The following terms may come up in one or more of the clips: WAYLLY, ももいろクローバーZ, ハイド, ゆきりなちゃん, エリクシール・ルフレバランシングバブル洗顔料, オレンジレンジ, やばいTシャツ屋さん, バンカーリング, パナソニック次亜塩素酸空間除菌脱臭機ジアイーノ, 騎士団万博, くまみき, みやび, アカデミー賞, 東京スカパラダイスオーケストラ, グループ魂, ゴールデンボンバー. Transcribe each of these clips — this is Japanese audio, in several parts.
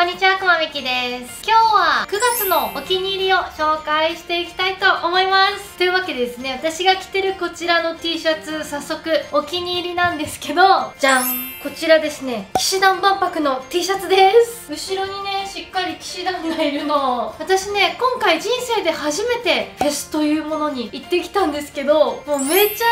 こんにちは、くまみきです。今日は9月のお気に入りを紹介していきたいと思います。というわけでですね、私が着てるこちらの T シャツ、早速お気に入りなんですけど、じゃん、こちらですね、騎士団万博の T シャツです。後ろにね、しっかり騎士団がいるの。私ね、今回人生で初めてフェスというものに行ってきたんですけど、もうめちゃめち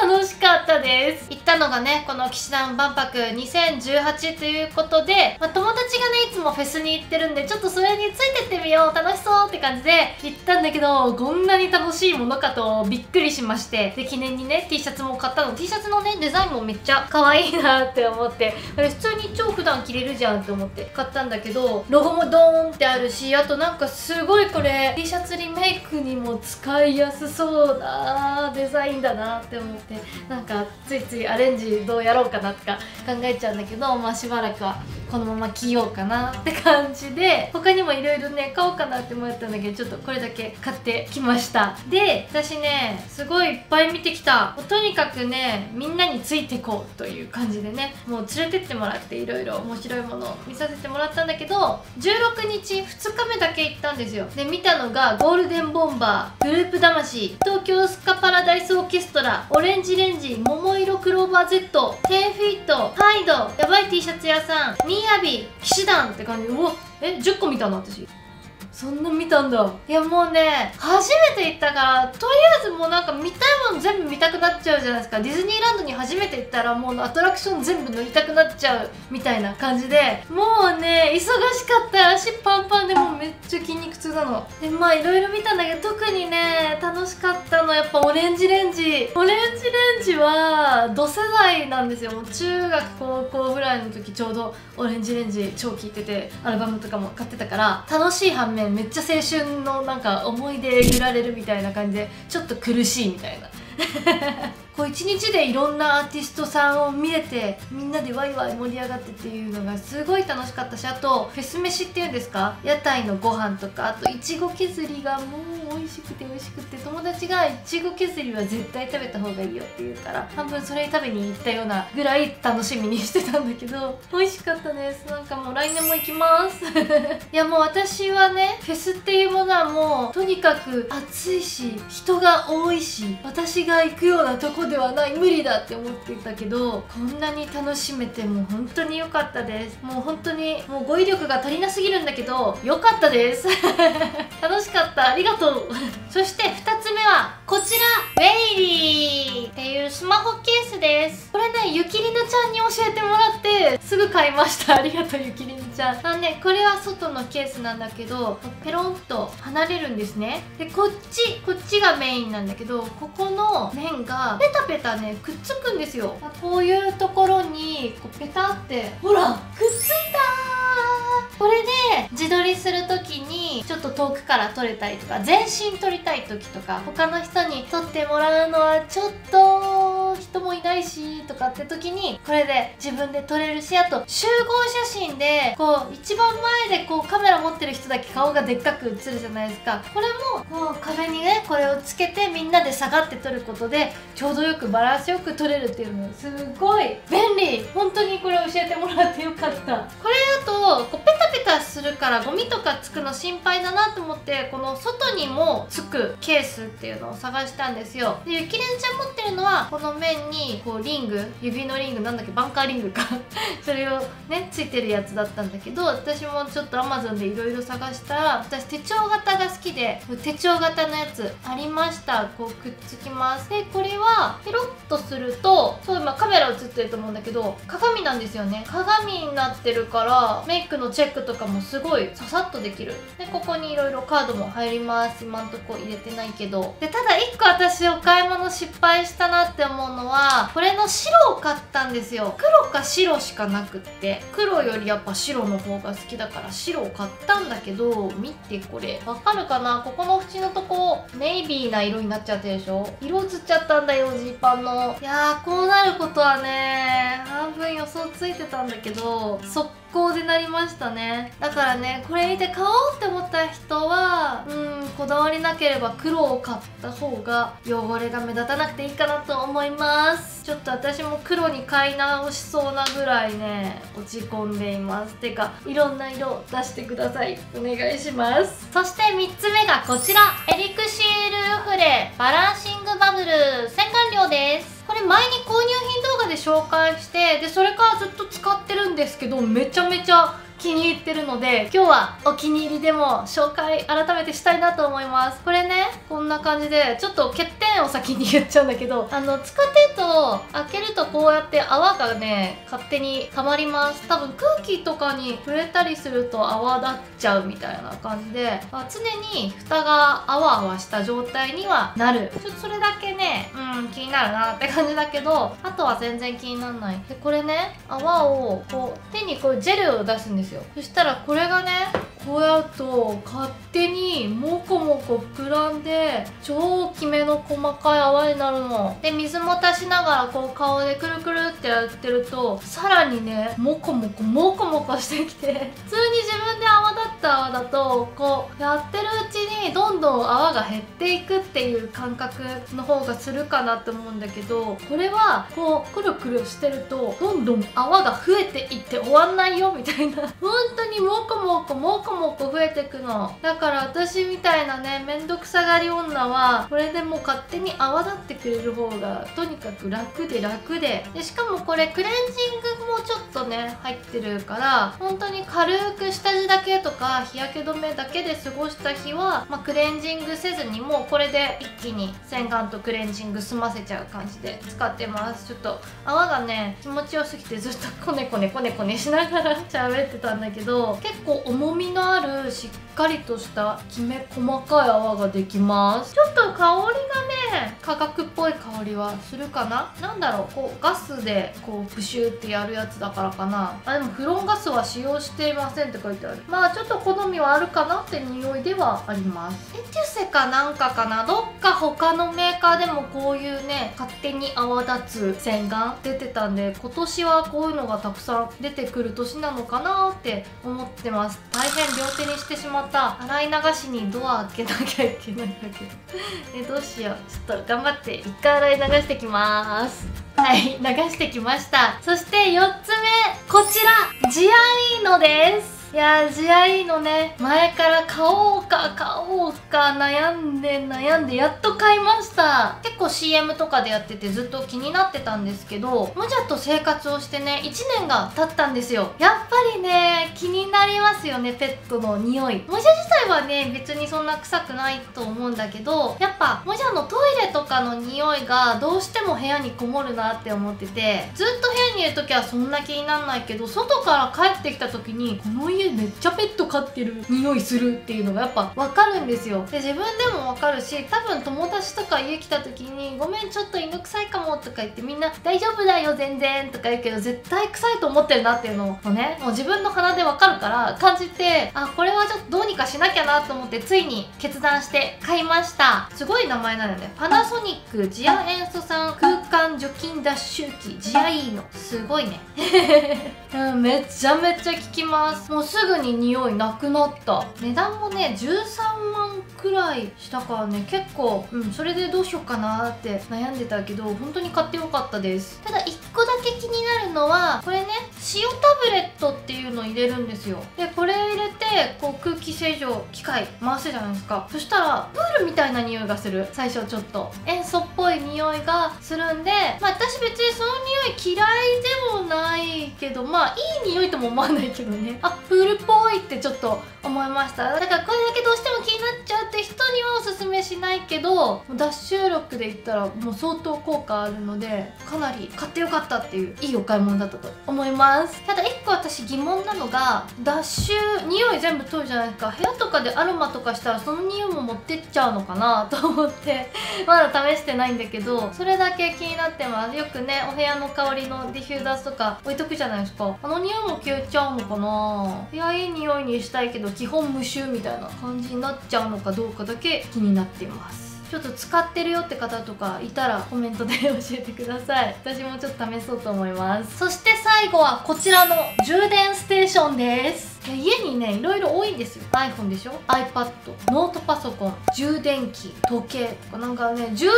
ゃ楽しかったです。行ったのがね、この騎士団万博2018ということで、まあ、友達がねいつもフェスに行ってるんで、ちょっとそれについてってみよう、楽しそうって感じで行ったんだけど、こんなに楽しいものかとびっくりしまして、で記念にね T シャツも買ったの。 T シャツのねデザインもめっちゃ可愛いなって思って、これ普通に超普段着れるじゃんって思って買ったんだけど、ロゴもドーンってあるし、あとなんかすごいこれ T シャツリメイクにも使いやすそうなデザインだなって思って、なんかついついアレンジどうやろうかなとか考えちゃうんだけど、まあしばらくはこのまま着ようかなって感じで、他にもいろいろね買おうかなって思ったんだけど、ちょっとこれだけ買ってきました。で、私ねすごいいっぱい見てきた。とにかくね、みんなについてこうという感じでね、もう連れてってもらっていろいろ面白いものを見させてもらったんだけど、16日2日目だけ行ったんですよ。で見たのがゴールデンボンバー、グループ魂、東京スカパラダイスオーケストラ、オレンジレンジ、ももいろクローバー Z、 10フィット、ハイド、やばい T シャツ屋さん、みやび、騎士団って感じ。うわ、10個見たな私。そんな見たんだ。いやもうね、初めて行ったから、とりあえずもうなんか見たいもの全部見たくなっちゃうじゃないですか。ディズニーランドに初めて行ったら、もうアトラクション全部乗りたくなっちゃうみたいな感じで、もうね忙しかった。足パンパンでもうめっちゃ筋肉痛なので、まあいろいろ見たんだけど、特にね楽しかったのはやっぱオレンジレンジ。オレンジレンジは同世代なんですよ。もう中学高校ぐらいの時、ちょうどオレンジレンジ超聴いてて、アルバムとかも買ってたから、楽しい反面めっちゃ青春のなんか思い出揺られるみたいな感じで、ちょっと苦しいみたいなこう一日でいろんなアーティストさんを見れて、みんなでワイワイ盛り上がってっていうのがすごい楽しかったし、あとフェス飯っていうんですか、屋台のご飯とか、あといちご削りがもう美味しくて美味しくて、友達がいちご削りは絶対食べた方がいいよって言うから、半分それ食べに行ったようなぐらい楽しみにしてたんだけど、美味しかったです。なんかもう来年も行きますいやもう私はね、フェスっていうものはもうとにかく暑いし、人が多いし、私が行くようなとこではない、無理だって思ってたけど、こんなに楽しめてもう本当に良かったです。もう本当にもう語彙力が足りなすぎるんだけど、良かったです楽しかった、ありがとうそして2つ目はこちら、ウェイリーっていうスマホケースです。これね、ゆきりなちゃんに教えてもらってすぐ買いました。ありがとうゆきりなちゃん。あのね、これは外のケースなんだけど、ペロンと離れるんですね。でこっちがメインなんだけど、ここの面がペタペタねくっつくんですよ。こういうところにこうペタって、ほらくっついたー。これで自撮りする時にちょっと遠くから撮れたりとか、全身撮りたい時とか、他の人に撮ってもらうのはちょっと人もいないしとかって時にこれで自分で撮れるし、あと集合写真でこう一番前でこうカメラ持ってる人だけ顔がでっかく写るじゃないですか。これもこう壁にねこれをつけて、みんなで下がって撮ることでちょうどよくバランスよく撮れるっていうのすごい便利。本当にこれ教えてもらってよかった。これだとこうペタペタするからゴミとかつくの心配だなと思って、この外にもつくケースっていうのを探したんですよ。でゆきりんちゃん持ってるのはこの面にこうリング、指のリングなんだっけ、バンカーリングかそれをねついてるやつだったんだけど、私もちょっと Amazon でいろいろ探したら、私手帳型が好きで手帳型のやつありました。こうくっつきます。でこれはペロッとすると、そう今カメラ映ってると思うんだけど、鏡なんですよね。鏡になってるからメイクのチェックとかもすごいささっとできる。でここにいろいろカードも入ります。今んとこ入れてないけど。でただ1個私お買い物失敗したなって思うのは、これの白を買ったんですよ。黒か白しかなくって、黒よりやっぱ白の方が好きだから白を買ったんだけど、見てこれわかるかな。ここの縁のとこネイビーな色になっちゃってるでしょ。色映っちゃったんだよ、ジーパンの。いやー、こうなることはね半分予想ついてたんだけど、速考でなりましたね。だからね、これ見て買おうって思った人はこだわりなければ黒を買った方が汚れが目立たなくていいかなと思います。ちょっと私も黒に買い直しそうなぐらいね落ち込んでいます。てかいろんな色を出してください、お願いします。そして3つ目がこちら、エリクシール・ルフレバランシングバブル洗顔料です。これ前に購入品動画で紹介して、でそれからずっと使ってるんですけど、めちゃめちゃ気に入ってるので、今日はお気に入りでも紹介改めてしたいなと思います。これね、こんな感じでちょっと欠点を先に言っちゃうんだけど、使ってると開けるとこうやって泡がね勝手に溜まります。多分空気とかに触れたりすると泡立っちゃうみたいな感じで、常に蓋があわあわした状態にはなる。ちょっとそれだけね気になるなって感じだけど、あとは全然気にならない。でこれね、泡をこう手にこうジェルを出すんですよ。そしたらこれがねこうやると勝手にもこもこ膨らんで超きめの細かい泡になるので、水も足しながらこう顔でくるくるってやってるとさらにねもこもこもこもこしてきて、普通に自分で泡立った泡だとこうやってるうちにどんどん泡が減っていくっていう感覚の方がするかなと思うんだけど、これはこうくるくるしてるとどんどん泡が増えていって終わんないよみたいな、本当にもこもこもこもこ増えてくの。だから私みたいなねめんどくさがり女はこれでもう勝手に泡立ってくれる方がとにかく楽で楽で、しかもこれクレンジングもちょっとね入ってるから、本当に軽く下地だけとか日焼け止めだけで過ごした日は、クレンジングせずにもうこれで一気に洗顔とクレンジング済ませちゃう感じで使ってます。ちょっと泡がね気持ちよすぎてずっとコネコネコネコネしながら喋ってたんだけど、結構重みのあるしっかりとしたきめ細かい泡ができます。ちょっと香りがね化学っぽい香りはするかな、なんだろう、こうガスでこうプシューってやるやつだからかな。でもフロンガスは使用していませんって書いてある。ちょっと好みはあるかなって匂いではあります。エチュセかなんかかな、どっか他のメーカーでもこういうね勝手に泡立つ洗顔出てたんで、今年はこういうのがたくさん出てくる年なのかなって思ってます。大変両手にしてしまった。洗い流しにドア開けなきゃいけないんだけどどうしよう、ちょっと頑張って一回洗い流してきまーす。はい、流してきました。そして4つ目こちら、ジアリーノです。いやー、ジアリーノね前から買おうか買おうか悩んでやっと買いました。結構 CM とかでやっててずっと気になってたんですけど、無邪と生活をしてね1年が経ったんですよ。やっぱりね気になりますよね、ペットの匂い。無邪自体はね別にそんな臭くないと思うんだけど、やっぱ無邪のトイレとかの匂いがどうしても部屋にこもるなって思ってて、ずっと部屋にいる時はそんな気になんないけど、外から帰ってきた時にこの家めっちゃペット飼ってる匂いするっていうのがやっぱ分かるんですよ。で自分でも分かるし、多分友達とか家来た時に「ごめんちょっと犬臭いかも」とか言って、みんな「大丈夫だよ全然」とか言うけど、絶対臭いと思ってるなっていうのをねもう自分の鼻で分かるから感じて、これはちょっとどうにかしなきゃなと思ってついに決断して買いました。すごい名前なのよね、パナソニック次亜塩素酸空間除菌脱臭機ジアイーノ、すごいねめちゃめちゃ効きます。もうすぐに匂いなくなった。値段もね13万くらいしたからね、結構それでどうしようかなって悩んでたけど、本当に買ってよかったです。ただ1個だけ気になるのはこれね、塩タブレットっていうのを入れるんですよ。でこれ入れてこう空気清浄機械回すじゃないですか。そしたらプールみたいな匂いがする。最初ちょっと塩素っぽい匂いがするんで、私別にその匂い嫌いでもないけど、いい匂いとも思わないけどね、プールっぽいってちょっと思いました。だからこれだけどうしても気になっちゃうって人にはおすすめしないけど、脱臭力で言ったらもう相当効果あるので、かなり買ってよかったっていういいお買い物だったと思います。ただ1個私疑問なのが、脱臭匂い全部取るじゃないですか。部屋とかでアロマとかしたらその匂いも持ってっちゃうのかなと思ってまだ試してないんだけど、それだけ気になってます。よくねお部屋の香りのディフューザーとか置いとくじゃないですか。あの匂いも消えちゃうのかないや、いい匂いにしたいけど基本無臭みたいな感じになっちゃうのかどうかだけ気になっています。ちょっと使ってるよって方とかいたらコメントで教えてください。私もちょっと試そうと思います。そして最後はこちらの充電ステーションです。家にね、いろいろ多いんですよ。 iPhone でしょ、 iPad、 ノートパソコン、充電器、時計とか、なんかね、充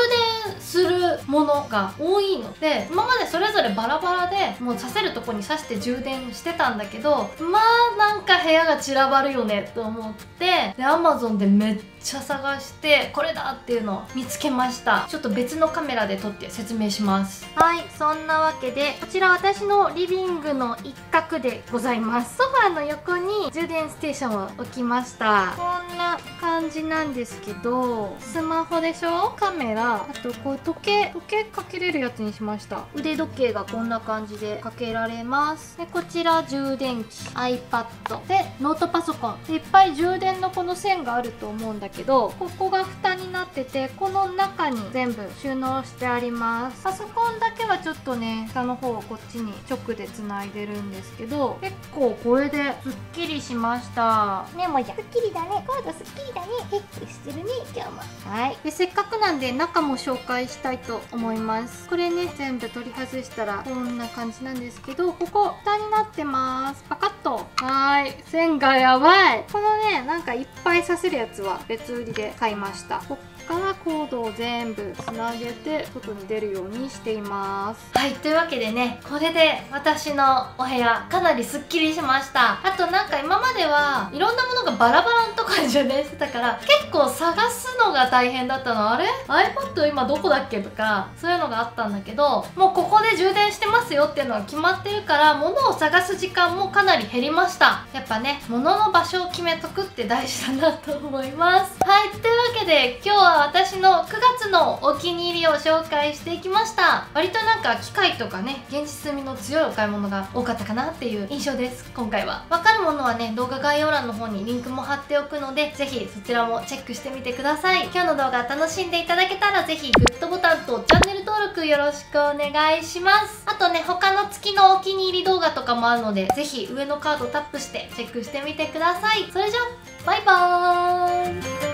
電するものが多いので、今までそれぞれバラバラでもうさせるとこに挿して充電してたんだけど、まあなんか部屋が散らばるよねと思って、で Amazon でめっちゃ探してこれだっていうのを見つけました。ちょっと別のカメラで撮って説明します。はい、そんなわけでこちら私のリビングの一角でございます。ソファーの横に充電ステーションを置きました。こんな感じなんですけど、スマホでしょ、カメラ、あとこう時計かけれるやつにしました。腕時計がこんな感じでかけられます。でこちら充電器、 iPad でノートパソコンで、いっぱい充電のこの線があると思うんだけど、ここが蓋になってて、この中に全部収納してあります。パソコンだけはちょっとね、下の方をこっちに直でつないでるんですけど、結構これですっきりしました。ね、もうじゃすっきりだね、コードすっきりだね、ヘックしてるね今日も。はい、でせっかくなんで中も紹介したいと思います。これね、全部取り外したらこんな感じなんですけど、ここ蓋になってます。パカッと、はーい、線がやばい。このね、なんかいっぱいさせるやつは別売りで買いました。こっからコードを全部つなげて外に出るようにしています。はい、というわけでね、これで私のお部屋かなりすっきりしました。あとなんか今まではいろんなものがバラバラのとこに充電してたから、結構探すのが大変だったの。あれ iPad 今どこだっけとか、そういうのがあったんだけど、もうここで充電してますよっていうのは決まってるから、物を探す時間もかなり減りました。やっぱね、物の場所を決めとくって大事だなと思います。はい、というわけで今日は私の9月のお気に入りを紹介していきました。割となんか機械とかね、現実味の強いお買い物が多かったかなっていう印象です。今回は分かるものはね、動画概要欄の方にリンクも貼っておくので、ぜひそちらもチェックしてみてください。今日の動画楽しんでいただけたら、ぜひグッドボタンとチャンネル登録よろしくお願いします。あとね、他の月のお気に入り動画とかもあるので、ぜひ上のカードをタップしてチェックしてみてください。それじゃあ、バイバーイ。